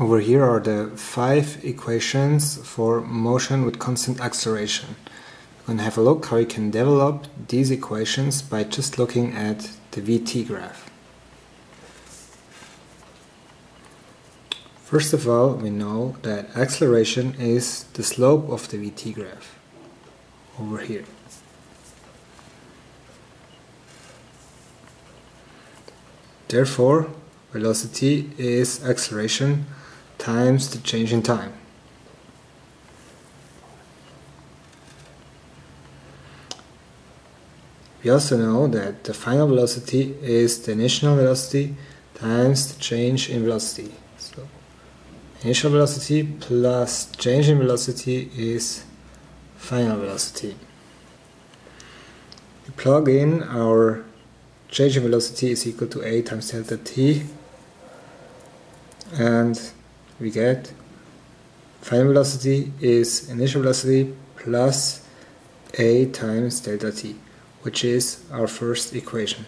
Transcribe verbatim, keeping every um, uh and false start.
Over here are the five equations for motion with constant acceleration. We're going to have a look how you can develop these equations by just looking at the V T graph. First of all, we know that acceleration is the slope of the V T graph, over here. Therefore, velocity is acceleration times the change in time. We also know that the final velocity is the initial velocity times the change in velocity. So, initial velocity plus change in velocity is final velocity. We plug in our change in velocity is equal to A times delta t, and we get final velocity is initial velocity plus A times delta t, which is our first equation.